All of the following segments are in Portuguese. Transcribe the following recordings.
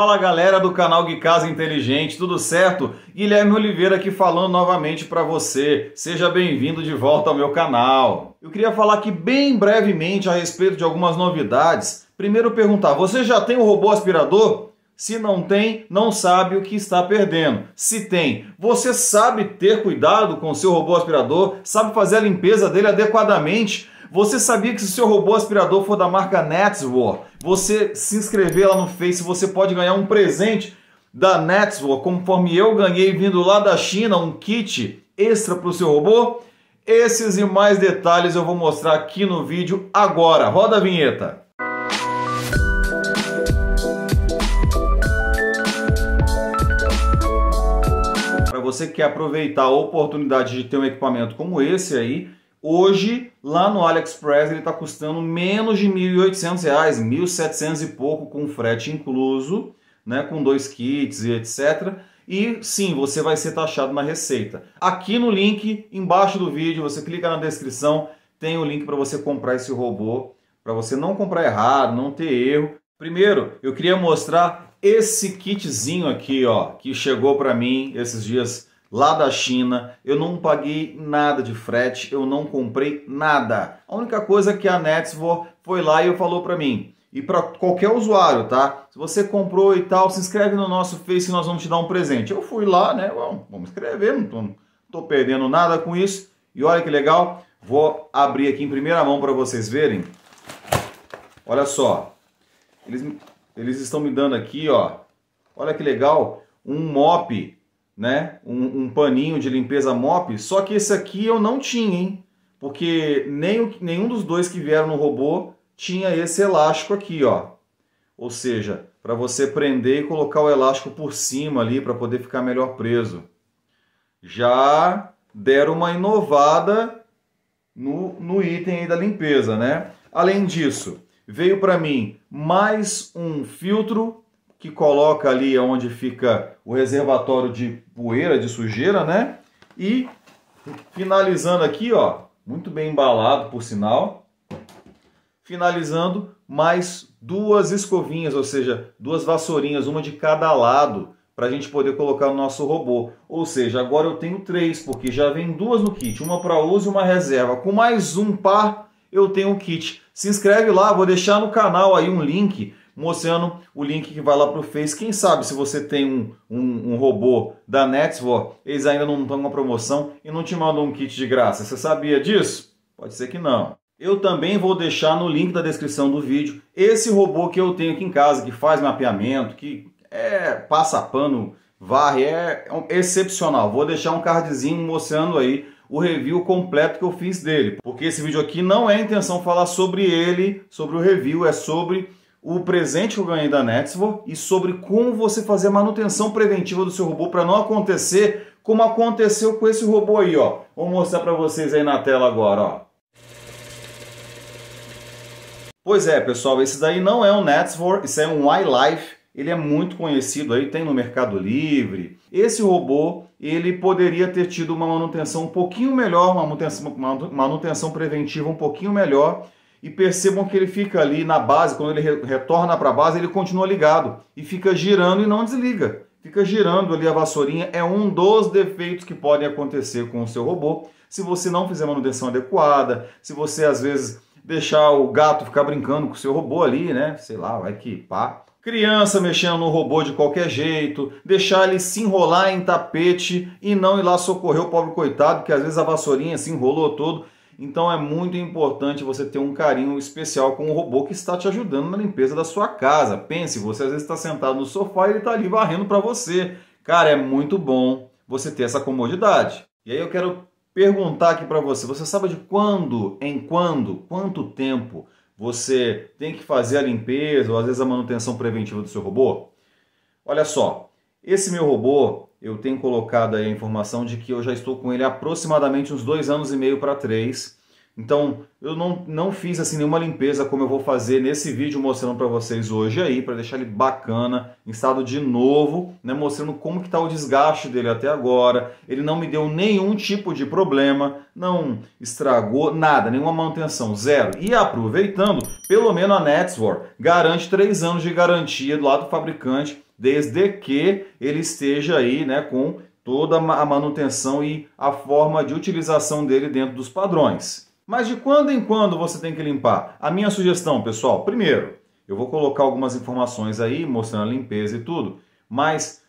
Fala galera do canal Gui Casa Inteligente, tudo certo? Guilherme Oliveira aqui falando novamente para você. Seja bem-vindo de volta ao meu canal. Eu queria falar aqui bem brevemente a respeito de algumas novidades. Primeiro perguntar, você já tem um robô aspirador? Se não tem, não sabe o que está perdendo. Se tem, você sabe ter cuidado com o seu robô aspirador? Sabe fazer a limpeza dele adequadamente? Você sabia que se o seu robô aspirador for da marca Neatsvor, você se inscrever lá no Face, você pode ganhar um presente da Neatsvor, conforme eu ganhei vindo lá da China, um kit extra para o seu robô? Esses e mais detalhes eu vou mostrar aqui no vídeo agora. Roda a vinheta! Para você que quer aproveitar a oportunidade de ter um equipamento como esse aí, hoje, lá no AliExpress, ele está custando menos de R$ 1.800, R$ 1.700 e pouco, com frete incluso, né, com dois kits e etc. E sim, você vai ser taxado na receita. Aqui no link, embaixo do vídeo, você clica na descrição, tem o link para você comprar esse robô, para você não comprar errado, não ter erro. Primeiro, eu queria mostrar esse kitzinho aqui, ó, que chegou para mim esses dias lá da China. Eu não paguei nada de frete, eu não comprei nada. A única coisa que a Neatsvor foi lá e falou para mim, e para qualquer usuário, tá? Se você comprou e tal, se inscreve no nosso Face que nós vamos te dar um presente. Eu fui lá, né? Bom, vamos escrever, não tô perdendo nada com isso. E olha que legal, vou abrir aqui em primeira mão para vocês verem. Olha só, eles estão me dando aqui, ó. Olha que legal, um mop, né? Um paninho de limpeza mop, só que esse aqui eu não tinha, hein? Porque nenhum dos dois que vieram no robô tinha esse elástico aqui, ó. Ou seja, para você prender e colocar o elástico por cima ali para poder ficar melhor preso. Já deram uma inovada no item aí da limpeza, né? Além disso, veio para mim mais um filtro que coloca ali onde fica o reservatório de poeira, de sujeira, né? E finalizando aqui, ó, muito bem embalado, por sinal. Finalizando mais duas escovinhas, ou seja, duas vassourinhas, uma de cada lado, para a gente poder colocar no nosso robô. Ou seja, agora eu tenho três, porque já vem duas no kit, uma para uso e uma reserva. Com mais um par, eu tenho o kit. Se inscreve lá, vou deixar no canal aí um link mostrando o link que vai lá para o Face. Quem sabe se você tem um robô da Neatsvor, eles ainda não estão com a promoção e não te mandam um kit de graça. Você sabia disso? Pode ser que não. Eu também vou deixar no link da descrição do vídeo esse robô que eu tenho aqui em casa, que faz mapeamento, que passa pano, varre, é excepcional. Vou deixar um cardzinho mostrando aí o review completo que eu fiz dele. Porque esse vídeo aqui não é intenção falar sobre ele, sobre o review, é sobre o presente que eu ganhei da Neatsvor e sobre como você fazer a manutenção preventiva do seu robô para não acontecer como aconteceu com esse robô aí, ó. Vou mostrar para vocês aí na tela agora, ó. Pois é, pessoal, esse daí não é um Neatsvor, isso é um iLife. Ele é muito conhecido aí, tem no Mercado Livre. Esse robô, ele poderia ter tido uma manutenção um pouquinho melhor, uma manutenção preventiva um pouquinho melhor. E percebam que ele fica ali na base, quando ele retorna para a base, ele continua ligado. E fica girando e não desliga. Fica girando ali a vassourinha. É um dos defeitos que podem acontecer com o seu robô. Se você não fizer manutenção adequada, se você às vezes deixar o gato ficar brincando com o seu robô ali, né? Sei lá, vai que pá. Criança mexendo no robô de qualquer jeito, deixar ele se enrolar em tapete e não ir lá socorrer o pobre coitado, que às vezes a vassourinha se enrolou todo. Então é muito importante você ter um carinho especial com o robô que está te ajudando na limpeza da sua casa. Pense, você às vezes está sentado no sofá e ele está ali varrendo para você. Cara, é muito bom você ter essa comodidade. E aí eu quero perguntar aqui para você, você sabe de quando em quando, quanto tempo você tem que fazer a limpeza ou às vezes a manutenção preventiva do seu robô? Olha só, esse meu robô, eu tenho colocado aí a informação de que eu já estou com ele há aproximadamente uns 2 anos e meio para 3. Então, eu não fiz assim nenhuma limpeza como eu vou fazer nesse vídeo mostrando para vocês hoje aí, para deixar ele bacana, em estado de novo, né, mostrando como que está o desgaste dele até agora. Ele não me deu nenhum tipo de problema, não estragou nada, nenhuma manutenção, zero. E aproveitando, pelo menos a Neatsvor garante 3 anos de garantia do lado do fabricante desde que ele esteja aí, né, com toda a manutenção e a forma de utilização dele dentro dos padrões. Mas de quando em quando você tem que limpar? A minha sugestão, pessoal, primeiro, eu vou colocar algumas informações aí, mostrando a limpeza e tudo, mas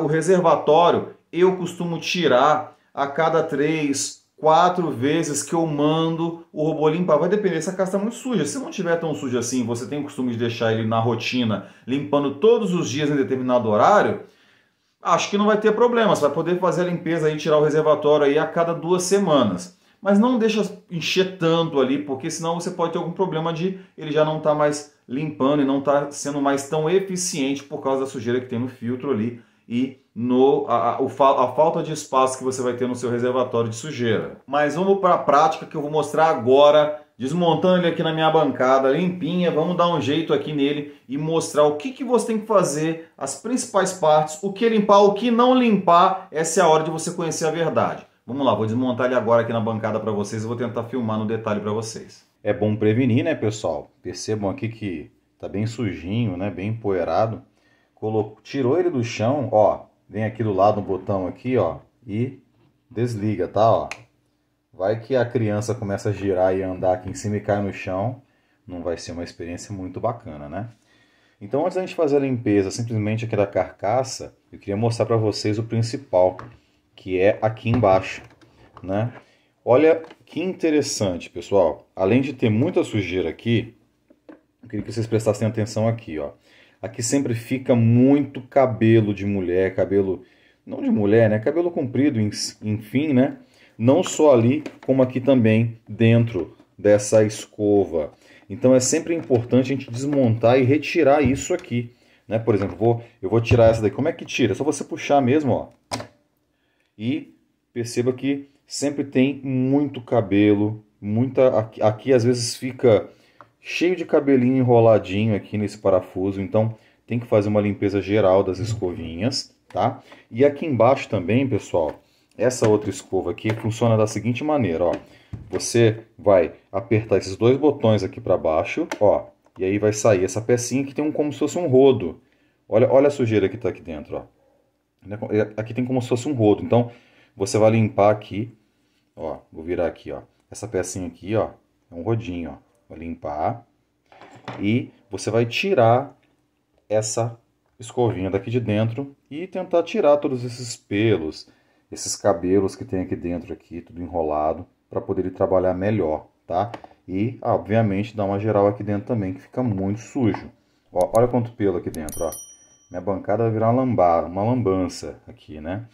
o reservatório eu costumo tirar a cada 3, 4 vezes que eu mando o robô limpar. Vai depender se a casa está muito suja. Se não tiver tão suja assim, você tem o costume de deixar ele na rotina, limpando todos os dias em determinado horário, acho que não vai ter problema. Você vai poder fazer a limpeza aí, tirar o reservatório aí a cada 2 semanas. Mas não deixa encher tanto ali, porque senão você pode ter algum problema de ele já não tá mais limpando e não tá sendo mais tão eficiente por causa da sujeira que tem no filtro ali e a falta de espaço que você vai ter no seu reservatório de sujeira. Mas vamos para a prática que eu vou mostrar agora, desmontando ele aqui na minha bancada limpinha. Vamos dar um jeito aqui nele e mostrar o que você tem que fazer, as principais partes, o que limpar, o que não limpar. Essa é a hora de você conhecer a verdade. Vamos lá, vou desmontar ele agora aqui na bancada para vocês e vou tentar filmar no detalhe para vocês. É bom prevenir, né, pessoal? Percebam aqui que tá bem sujinho, né, bem empoeirado. Tirou ele do chão, ó, vem aqui do lado no botão aqui, ó, e desliga, tá, ó. Vai que a criança começa a girar e andar aqui em cima e cai no chão, não vai ser uma experiência muito bacana, né? Então, antes da gente fazer a limpeza simplesmente aqui da carcaça, eu queria mostrar para vocês o principal, que é aqui embaixo, né? Olha que interessante, pessoal. Além de ter muita sujeira aqui, eu queria que vocês prestassem atenção aqui, ó. Aqui sempre fica muito cabelo de mulher, cabelo... não de mulher, né? Cabelo comprido, enfim, né? Não só ali, como aqui também, dentro dessa escova. Então é sempre importante a gente desmontar e retirar isso aqui, né? Por exemplo, eu vou tirar essa daí. Como é que tira? É só você puxar mesmo, ó. E perceba que sempre tem muito cabelo, aqui às vezes fica cheio de cabelinho enroladinho aqui nesse parafuso, então tem que fazer uma limpeza geral das escovinhas, tá? E aqui embaixo também, pessoal, essa outra escova aqui funciona da seguinte maneira, ó. Você vai apertar esses 2 botões aqui para baixo, ó, e aí vai sair essa pecinha que tem como se fosse um rodo. Olha a sujeira que tá aqui dentro, ó. Aqui tem como se fosse um rodo, então você vai limpar aqui, ó, vou virar aqui, ó, essa pecinha aqui, ó, é um rodinho, ó, vai limpar e você vai tirar essa escovinha daqui de dentro e tentar tirar todos esses pelos, esses cabelos que tem aqui dentro aqui, tudo enrolado, para poder trabalhar melhor, tá? E, obviamente, dá uma geral aqui dentro também, que fica muito sujo, ó, olha quanto pelo aqui dentro, ó. Minha bancada vai virar uma lambança aqui, né?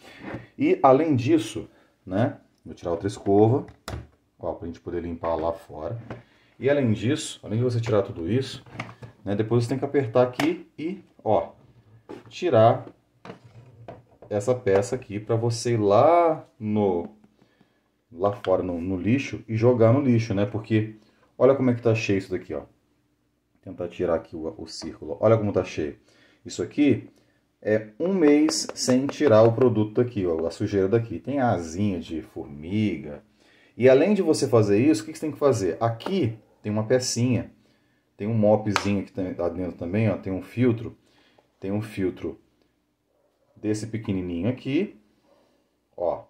E além disso, né? Vou tirar outra escova, ó, pra gente poder limpar lá fora. E além disso, além de você tirar tudo isso, né? Depois você tem que apertar aqui e, ó, tirar essa peça aqui pra você ir lá fora no lixo e jogar no lixo, né? Porque olha como é que tá cheio isso daqui, ó. Vou tentar tirar aqui o círculo. Olha como tá cheio. Isso aqui é um mês sem tirar o produto daqui, ó, a sujeira daqui. Tem asinha de formiga. E além de você fazer isso, o que você tem que fazer? Aqui tem uma pecinha, tem um mopzinho que tá dentro também, ó, tem um filtro desse pequenininho aqui, ó,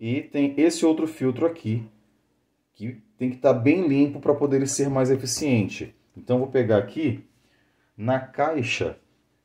e tem esse outro filtro aqui, que tem que estar bem limpo para poder ser mais eficiente. Então, vou pegar aqui na caixa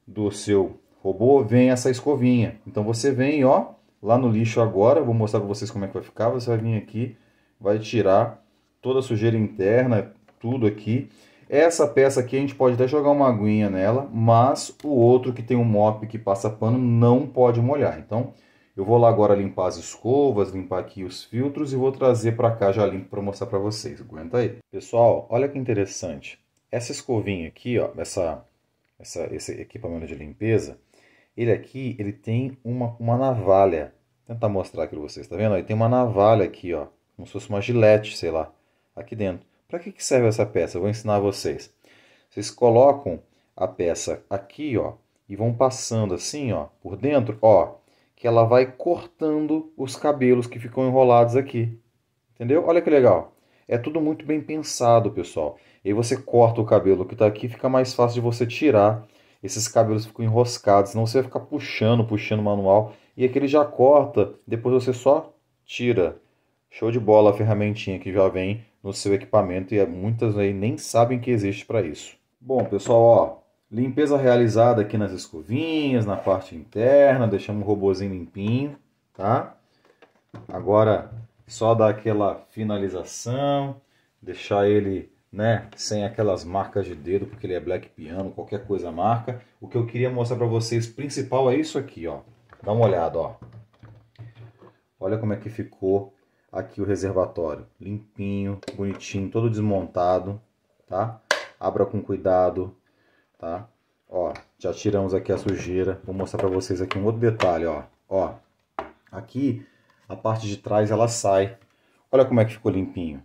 do seu robô, vem essa escovinha. Então você vem, ó, lá no lixo agora, vou mostrar para vocês como é que vai ficar. Você vai vir aqui, vai tirar toda a sujeira interna, tudo aqui. Essa peça aqui a gente pode até jogar uma aguinha nela, mas o outro que tem um mop que passa pano não pode molhar. Então eu vou lá agora limpar as escovas, limpar aqui os filtros e vou trazer para cá já limpo para mostrar para vocês. Aguenta aí. Pessoal, olha que interessante. Essa escovinha aqui, ó, esse equipamento de limpeza, ele aqui, ele tem uma navalha. Vou tentar mostrar aqui para vocês, tá vendo? Ele tem uma navalha aqui, ó, como se fosse uma gilete, sei lá, aqui dentro. Para que serve essa peça? Eu vou ensinar vocês. Vocês colocam a peça aqui, ó, e vão passando assim, ó, por dentro, ó, que ela vai cortando os cabelos que ficam enrolados aqui. Entendeu? Olha que legal. É tudo muito bem pensado, pessoal. E aí você corta o cabelo que está aqui, fica mais fácil de você tirar esses cabelos ficam enroscados, senão você vai ficar puxando manual. E aqui ele já corta, depois você só tira. Show de bola a ferramentinha que já vem no seu equipamento e muitas aí nem sabem que existe para isso. Bom pessoal, ó, limpeza realizada aqui nas escovinhas, na parte interna, deixamos o robozinho limpinho, tá? Agora só dar aquela finalização, deixar ele, né, sem aquelas marcas de dedo, porque ele é black piano, qualquer coisa marca. O que eu queria mostrar para vocês principal é isso aqui, ó. Dá uma olhada, ó. Olha como é que ficou aqui o reservatório, limpinho, bonitinho, todo desmontado, tá? Abra com cuidado, tá? Ó, já tiramos aqui a sujeira. Vou mostrar para vocês aqui um outro detalhe, ó. Ó, aqui a parte de trás ela sai. Olha como é que ficou limpinho,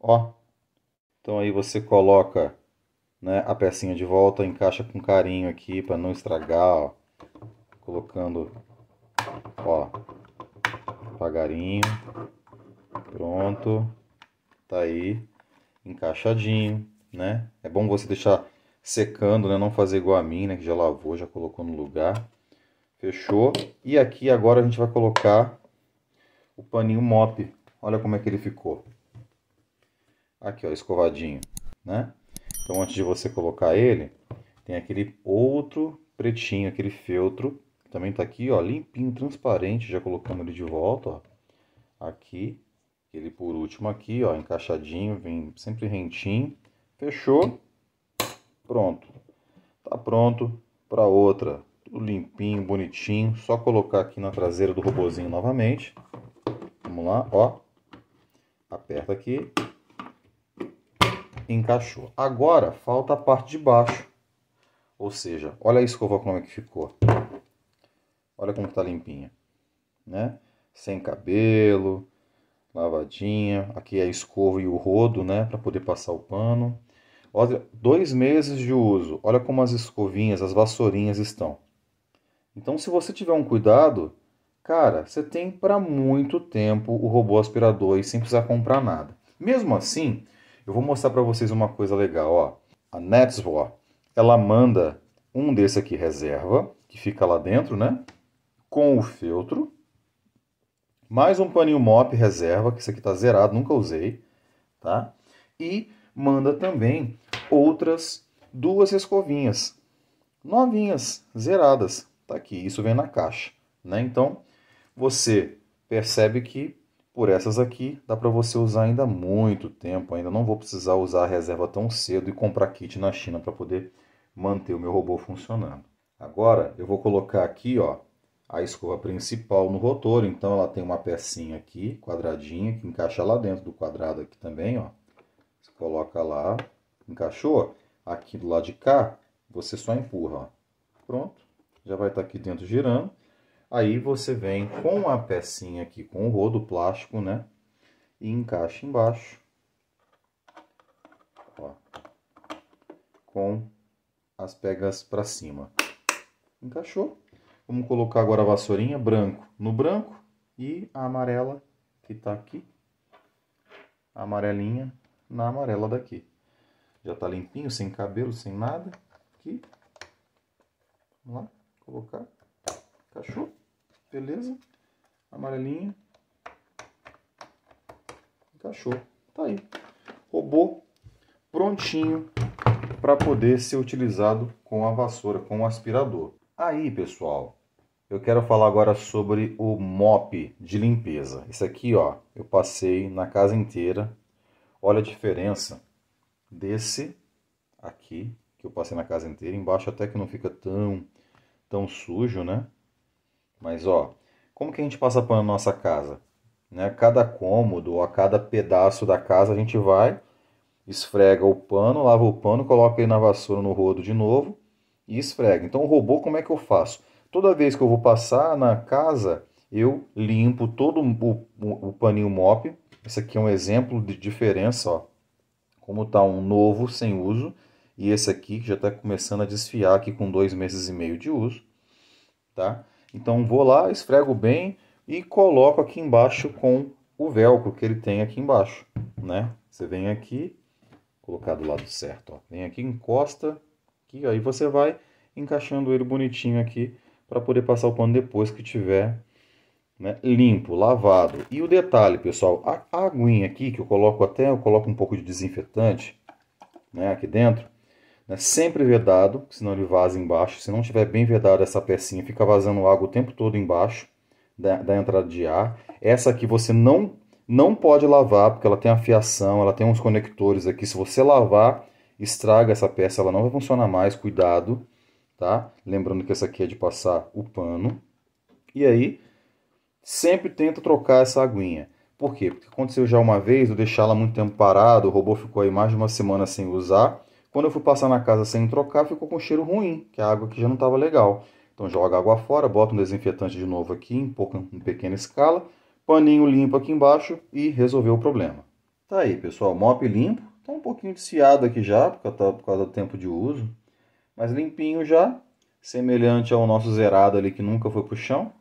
ó. Então aí você coloca, né, a pecinha de volta, encaixa com carinho aqui para não estragar, ó. Colocando, ó, devagarinho. Pronto. Tá aí encaixadinho, né? É bom você deixar secando, né, não fazer igual a mim, né, que já lavou, já colocou no lugar. Fechou. E aqui agora a gente vai colocar o paninho mop. Olha como é que ele ficou. Aqui, ó, escovadinho, né? Então, antes de você colocar ele, tem aquele outro pretinho, aquele feltro, que também tá aqui, ó, limpinho, transparente, já colocamos ele de volta, ó. Aqui, ele por último aqui, ó, encaixadinho, vem sempre rentinho. Fechou. Pronto. Tá pronto para outra. Tudo limpinho, bonitinho, só colocar aqui na traseira do robozinho novamente. Vamos lá, ó. Aperta aqui. Encaixou. Agora falta a parte de baixo, ou seja, olha a escova como é que ficou, olha como está limpinha, né? Sem cabelo, lavadinha. Aqui é a escova e o rodo, né, para poder passar o pano. Olha, 2 meses de uso, olha como as escovinhas, as vassourinhas estão. Então, se você tiver um cuidado, cara, você tem para muito tempo o robô aspirador e sem precisar comprar nada. Mesmo assim, eu vou mostrar para vocês uma coisa legal, ó. A Neatsvor, ela manda um desse aqui reserva, que fica lá dentro, né? Com o feltro. Mais um paninho mop reserva, que isso aqui tá zerado, nunca usei, tá? E manda também outras 2 escovinhas novinhas, zeradas. Tá aqui, isso vem na caixa, né? Então, você percebe que por essas aqui, dá para você usar ainda muito tempo. Ainda não vou precisar usar a reserva tão cedo e comprar kit na China para poder manter o meu robô funcionando. Agora, eu vou colocar aqui, ó, a escova principal no rotor. Então, ela tem uma pecinha aqui, quadradinha, que encaixa lá dentro do quadrado aqui também, ó. Você coloca lá, encaixou? Aqui do lado de cá, você só empurra, ó. Pronto, já vai estar aqui dentro girando. Aí você vem com a pecinha aqui, com o rodo plástico, né? E encaixa embaixo. Ó. Com as pegas para cima. Encaixou. Vamos colocar agora a vassourinha branco no branco. E a amarela que tá aqui. A amarelinha na amarela daqui. Já tá limpinho, sem cabelo, sem nada. Aqui. Vamos lá, colocar. Encaixou. Beleza? Amarelinha. Encaixou. Tá aí. Robô prontinho para poder ser utilizado com a vassoura, com o aspirador. Aí, pessoal, eu quero falar agora sobre o mop de limpeza. Isso aqui, ó, eu passei na casa inteira. Olha a diferença desse aqui, que eu passei na casa inteira. Embaixo até que não fica tão sujo, né? Mas, ó, como que a gente passa pano na nossa casa? Né? Cada cômodo, ou a cada pedaço da casa, a gente vai, esfrega o pano, lava o pano, coloca ele na vassoura, no rodo de novo e esfrega. Então, o robô, como é que eu faço? Toda vez que eu vou passar na casa, eu limpo todo o paninho mop. Esse aqui é um exemplo de diferença, ó. Como tá um novo, sem uso. E esse aqui, que já tá começando a desfiar aqui com 2 meses e meio de uso, tá? Então, vou lá, esfrego bem e coloco aqui embaixo com o velcro que ele tem aqui embaixo, né? Você vem aqui, colocar do lado certo, ó. Vem aqui, encosta aqui, ó, aí você vai encaixando ele bonitinho aqui para poder passar o pano depois que tiver, né, limpo, lavado. E o detalhe, pessoal, a aguinha aqui que eu coloco, até eu coloco um pouco de desinfetante, né, aqui dentro, né, sempre vedado, senão ele vaza embaixo. Se não tiver bem vedado essa pecinha, fica vazando água o tempo todo embaixo da entrada de ar. Essa aqui você não pode lavar, porque ela tem a fiação, ela tem uns conectores aqui. Se você lavar, estraga essa peça, ela não vai funcionar mais, cuidado, tá? Lembrando que essa aqui é de passar o pano. E aí, sempre tenta trocar essa aguinha. Por quê? Porque aconteceu já uma vez, eu deixar ela muito tempo parado, o robô ficou aí mais de uma semana sem usar. Quando eu fui passar na casa sem trocar, ficou com um cheiro ruim, que a água aqui já não estava legal. Então joga a água fora, bota um desinfetante de novo aqui, em pequena escala, paninho limpo aqui embaixo e resolveu o problema. Tá aí, pessoal, mop limpo. Tá um pouquinho desfiado aqui já, por causa do tempo de uso. Mas limpinho já, semelhante ao nosso zerado ali que nunca foi pro chão.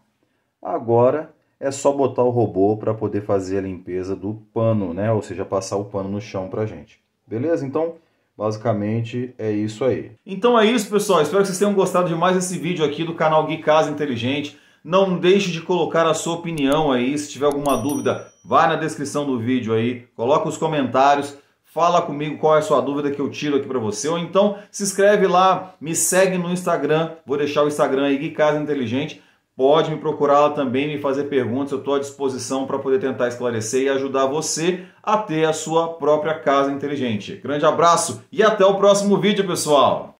Agora é só botar o robô para poder fazer a limpeza do pano, né? Ou seja, passar o pano no chão pra gente. Beleza? Então, basicamente é isso aí. Então é isso, pessoal. Espero que vocês tenham gostado de mais esse vídeo aqui do canal Gui Casa Inteligente. Não deixe de colocar a sua opinião aí. Se tiver alguma dúvida, vai na descrição do vídeo aí, coloca os comentários, fala comigo qual é a sua dúvida que eu tiro aqui para você. Ou então se inscreve lá, me segue no Instagram. Vou deixar o Instagram aí, Gui Casa Inteligente. Pode me procurar lá também, me fazer perguntas. Eu estou à disposição para poder tentar esclarecer e ajudar você a ter a sua própria casa inteligente. Grande abraço e até o próximo vídeo, pessoal!